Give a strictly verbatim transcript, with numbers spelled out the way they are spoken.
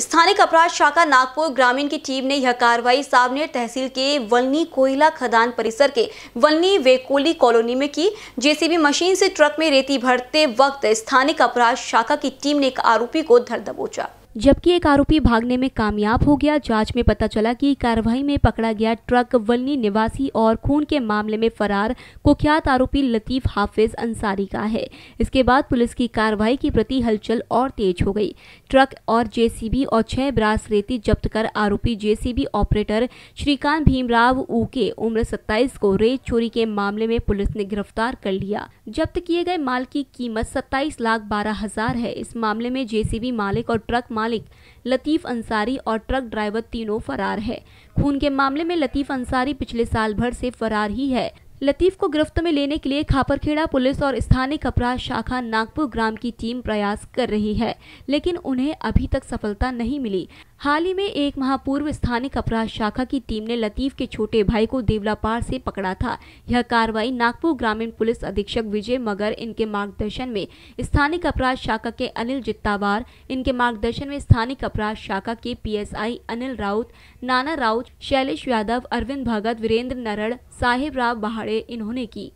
स्थानिक अपराध शाखा नागपुर ग्रामीण की टीम ने यह कार्रवाई सावनेर तहसील के वलनी कोयला खदान परिसर के वलनी वेकोली कॉलोनी में की। जेसीबी मशीन से ट्रक में रेती भरते वक्त स्थानिक अपराध शाखा की टीम ने एक आरोपी को धर दबोचा, जबकि एक आरोपी भागने में कामयाब हो गया। जांच में पता चला कि कार्रवाई में पकड़ा गया ट्रक वलनी निवासी और खून के मामले में फरार कुख्यात आरोपी लतीफ हाफिज अंसारी का है। इसके बाद पुलिस की कार्रवाई के प्रति हलचल और तेज हो गई। ट्रक और जेसीबी और छह ब्रास रेती जब्त कर आरोपी जेसीबी ऑपरेटर श्रीकांत भीमराव ऊके उम्र सत्ताईस को रेत चोरी के मामले में पुलिस ने गिरफ्तार कर लिया। जब्त किए गए माल की कीमत सत्ताईस लाख बारह हजार है। इस मामले में जेसीबी मालिक और ट्रक लतीफ अंसारी और ट्रक ड्राइवर तीनों फरार है। खून के मामले में लतीफ अंसारी पिछले साल भर से फरार ही है। लतीफ को गिरफ्त में लेने के लिए खापरखेड़ा पुलिस और स्थानिक अपराध शाखा नागपुर ग्राम की टीम प्रयास कर रही है, लेकिन उन्हें अभी तक सफलता नहीं मिली। हाल ही में एक माह पूर्व स्थानिक अपराध शाखा की टीम ने लतीफ के छोटे भाई को देवलापार से पकड़ा था। यह कार्रवाई नागपुर ग्रामीण पुलिस अधीक्षक विजय मगर इनके मार्गदर्शन में स्थानिक अपराध शाखा के अनिल जित्तावार इनके मार्गदर्शन में स्थानिक अपराध शाखा के पीएसआई अनिल राउत, नाना राउत, शैलेश यादव, अरविंद भगत, वीरेंद्र नरड़, साहेब राव बहाड़े इन्होंने की।